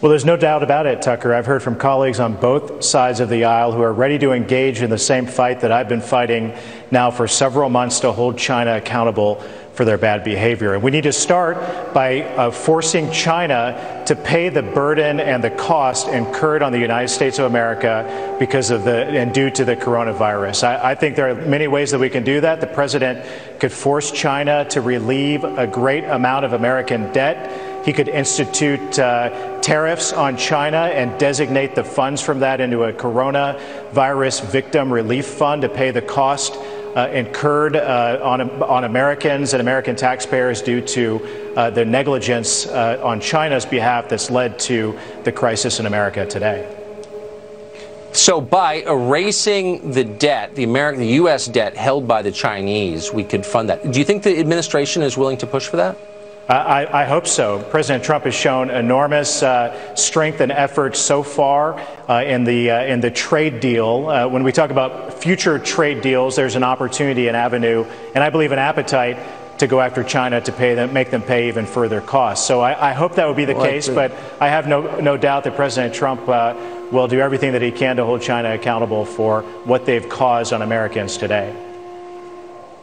Well, there's no doubt about it, Tucker. I've heard from colleagues on both sides of the aisle who are ready to engage in the same fight that I've been fighting now for several months to hold China accountable for their bad behavior. And we need to start by forcing China to pay the burden and the cost incurred on the United States of America because of due to the coronavirus. I think there are many ways that we can do that. The president could force China to relieve a great amount of American debt. He could institute tariffs on China and designate the funds from that into a coronavirus victim relief fund to pay the cost incurred on Americans and American taxpayers due to the negligence on China's behalf that's led to the crisis in America today. So by erasing the debt, the U.S. debt held by the Chinese, we could fund that. Do you think the administration is willing to push for that? I hope so. President Trump has shown enormous strength and effort so far in the trade deal. When we talk about future trade deals, there's an opportunity, an avenue, and I believe an appetite to go after China to pay them, make them pay even further costs. So I hope that would be the case, but I have no doubt that President Trump will do everything that he can to hold China accountable for what they've caused on Americans today.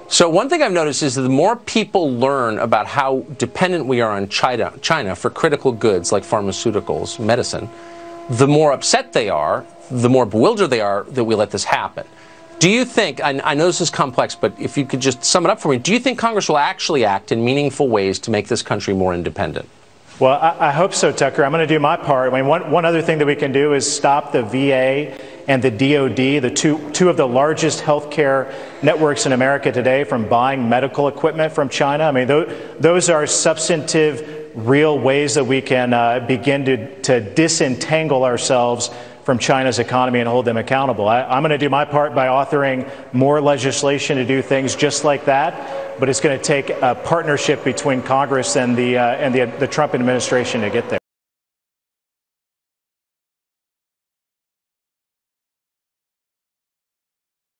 So one thing I've noticed is that the more people learn about how dependent we are on China for critical goods like pharmaceuticals, medicine, the more upset they are, the more bewildered they are that we let this happen. Do you think, and I know this is complex, but if you could just sum it up for me, do you think Congress will actually act in meaningful ways to make this country more independent? Well, I hope so, Tucker. I'm going to do my part. I mean, one other thing that we can do is stop the VA and the DoD, the two of the largest healthcare networks in America today, from buying medical equipment from China. I mean, those are substantive, real ways that we can begin to disentangle ourselves from China's economy and hold them accountable. I'm going to do my part by authoring more legislation to do things just like that, but it's going to take a partnership between Congress and the Trump administration to get there.